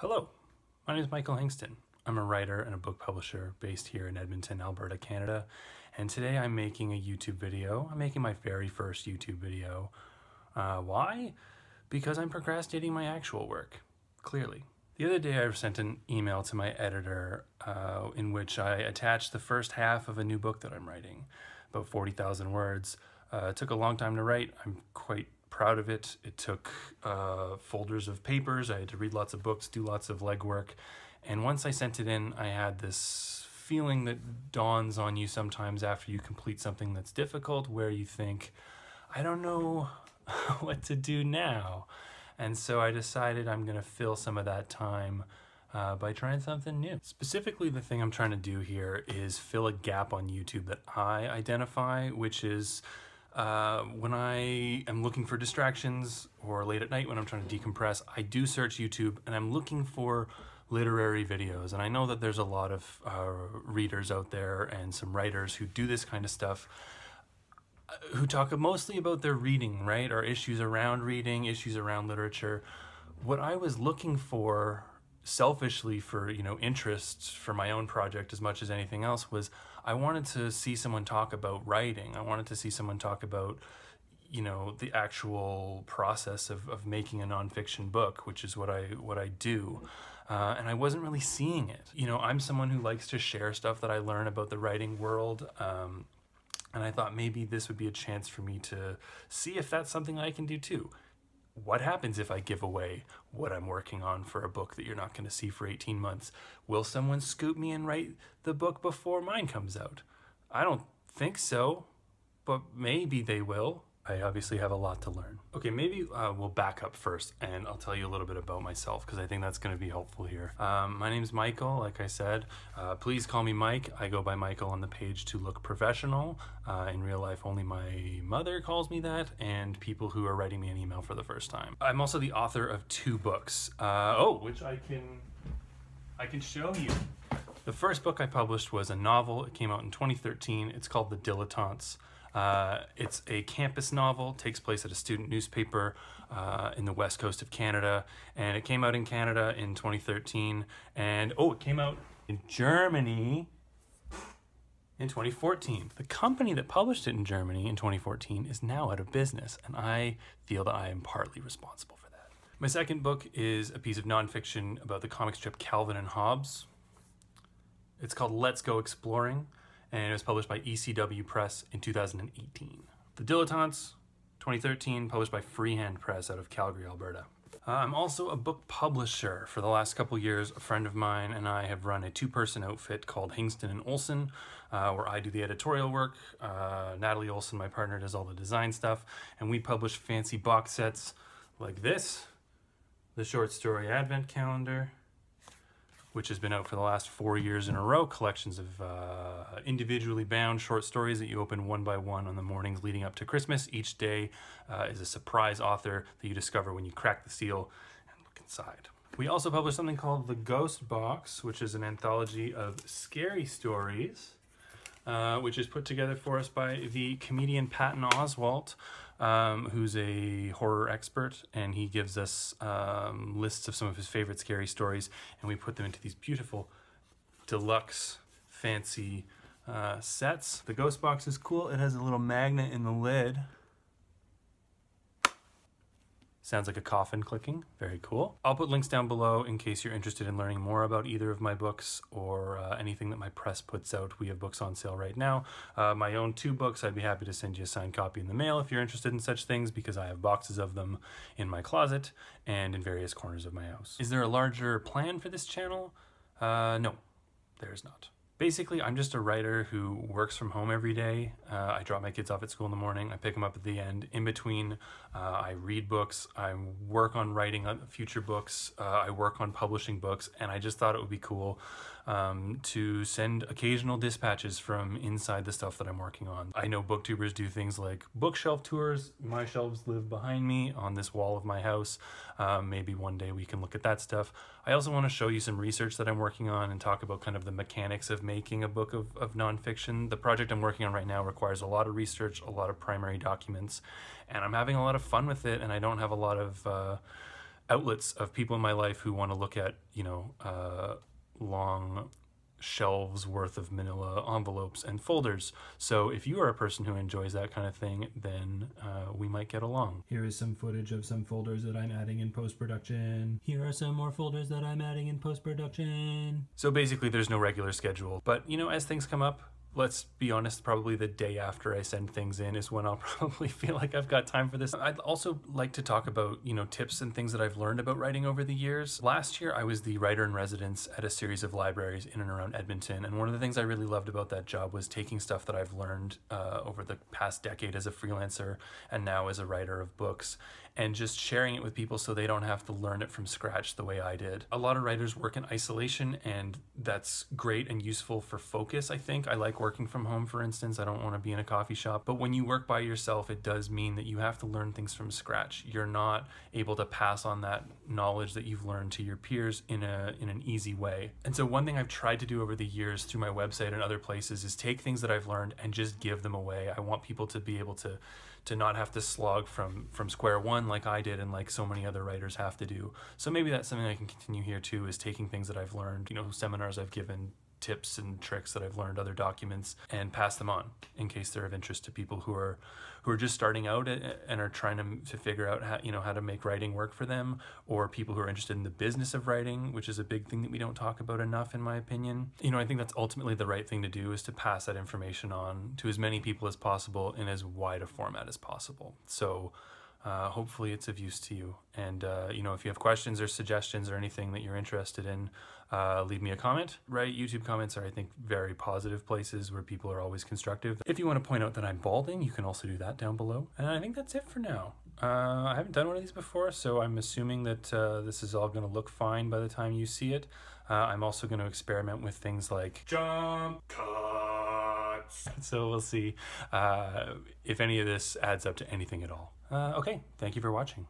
Hello, my name is Michael Hingston. I'm a writer and a book publisher based here in Edmonton, Alberta, Canada. And today I'm making a YouTube video. I'm making my very first YouTube video. Why? Because I'm procrastinating my actual work, clearly. The other day I sent an email to my editor in which I attached the first half of a new book that I'm writing, about 40,000 words. It took a long time to write. I'm quite proud of it. It took folders of papers. I had to read lots of books, do lots of legwork. And once I sent it in, I had this feeling that dawns on you sometimes after you complete something that's difficult, where you think, I don't know what to do now. And so I decided I'm going to fill some of that time by trying something new. Specifically, the thing I'm trying to do here is fill a gap on YouTube that I identify, which is when I am looking for distractions or late at night when I'm trying to decompress, I do search YouTube and I'm looking for literary videos. And I know that there's a lot of readers out there and some writers who do this kind of stuff, who talk mostly about their reading, right? Or issues around reading, issues around literature. What I was looking for selfishly for, you know, interest for my own project as much as anything else was I wanted to see someone talk about writing. I wanted to see someone talk about, you know, the actual process of making a nonfiction book, which is what I do. And I wasn't really seeing it. You know, I'm someone who likes to share stuff that I learn about the writing world. And I thought maybe this would be a chance for me to see if that's something I can do too. What happens if I give away what I'm working on for a book that you're not going to see for 18 months? Will someone scoop me and write the book before mine comes out? I don't think so, but maybe they will. I obviously have a lot to learn. Okay, maybe we'll back up first and I'll tell you a little bit about myself because I think that's going to be helpful here. My name's Michael, like I said. Please call me Mike. I go by Michael on the page to look professional. In real life, only my mother calls me that and people who are writing me an email for the first time. I'm also the author of 2 books, which I can show you. The first book I published was a novel. It came out in 2013. It's called The Dilettantes. It's a campus novel, takes place at a student newspaper in the west coast of Canada, and it came out in Canada in 2013, and it came out in Germany in 2014. The company that published it in Germany in 2014 is now out of business, and I feel that I am partly responsible for that. My second book is a piece of nonfiction about the comic strip Calvin and Hobbes. It's called Let's Go Exploring, and it was published by ECW Press in 2018. The Dilettantes, 2013, published by Freehand Press out of Calgary, Alberta. I'm also a book publisher. For the last couple years, a friend of mine and I have run a 2-person outfit called Hingston and Olson, where I do the editorial work. Natalie Olson, my partner, does all the design stuff, and we publish fancy box sets like this, the short story advent calendar, which has been out for the last 4 years in a row, collections of individually bound short stories that you open one by one on the mornings leading up to Christmas. Each day is a surprise author that you discover when you crack the seal and look inside. We also publish something called The Ghost Box, which is an anthology of scary stories, which is put together for us by the comedian Patton Oswalt, who's a horror expert, and he gives us lists of some of his favorite scary stories, and we put them into these beautiful deluxe fancy sets. The Ghost Box is cool. It has a little magnet in the lid. Sounds like a coffin clicking. Very cool. I'll put links down below in case you're interested in learning more about either of my books or anything that my press puts out. We have books on sale right now. My own 2 books, I'd be happy to send you a signed copy in the mail if you're interested in such things, because I have boxes of them in my closet and in various corners of my house. Is there a larger plan for this channel? No, there's not. Basically, I'm just a writer who works from home every day. I drop my kids off at school in the morning. I pick them up at the end. In between, I read books. I work on writing future books. I work on publishing books. And I just thought it would be cool to send occasional dispatches from inside the stuff that I'm working on. I know booktubers do things like bookshelf tours. My shelves live behind me on this wall of my house. Maybe one day we can look at that stuff. I also want to show you some research that I'm working on and talk about kind of the mechanics of making a book of nonfiction. The project I'm working on right now requires a lot of research, a lot of primary documents, and I'm having a lot of fun with it, and I don't have a lot of outlets of people in my life who want to look at, you know, long shelves worth of manila envelopes and folders. So if you are a person who enjoys that kind of thing, then we might get along. Here is some footage of some folders that I'm adding in post-production. Here are some more folders that I'm adding in post-production. So basically there's no regular schedule, but you know, as things come up, let's be honest, probably the day after I send things in is when I'll probably feel like I've got time for this. I'd also like to talk about, you know, tips and things that I've learned about writing over the years. Last year, I was the writer-in-residence at a series of libraries in and around Edmonton, and one of the things I really loved about that job was taking stuff that I've learned over the past decade as a freelancer and now as a writer of books, and just sharing it with people so they don't have to learn it from scratch the way I did. A lot of writers work in isolation, and that's great and useful for focus, I think. I like working from home, for instance. I don't want to be in a coffee shop, but when you work by yourself, it does mean that you have to learn things from scratch. You're not able to pass on that knowledge that you've learned to your peers in an easy way. And so one thing I've tried to do over the years through my website and other places is take things that I've learned and just give them away. I want people to be able to not have to slog from square one like I did and like so many other writers have to do. So maybe that's something I can continue here too, is taking things that I've learned, you know, seminars I've given, tips and tricks that I've learned, other documents, and pass them on in case they're of interest to people who are just starting out and are trying to figure out how, you know, how to make writing work for them, or people who are interested in the business of writing, which is a big thing that we don't talk about enough, in my opinion. You know, I think that's ultimately the right thing to do, is to pass that information on to as many people as possible in as wide a format as possible. So hopefully it's of use to you. And, you know, if you have questions or suggestions or anything that you're interested in, leave me a comment, right? YouTube comments are, I think, very positive places where people are always constructive. If you want to point out that I'm balding, you can also do that down below. And I think that's it for now. I haven't done one of these before, so I'm assuming that this is all going to look fine by the time you see it. I'm also going to experiment with things like jump cuts. So we'll see if any of this adds up to anything at all. Okay, thank you for watching.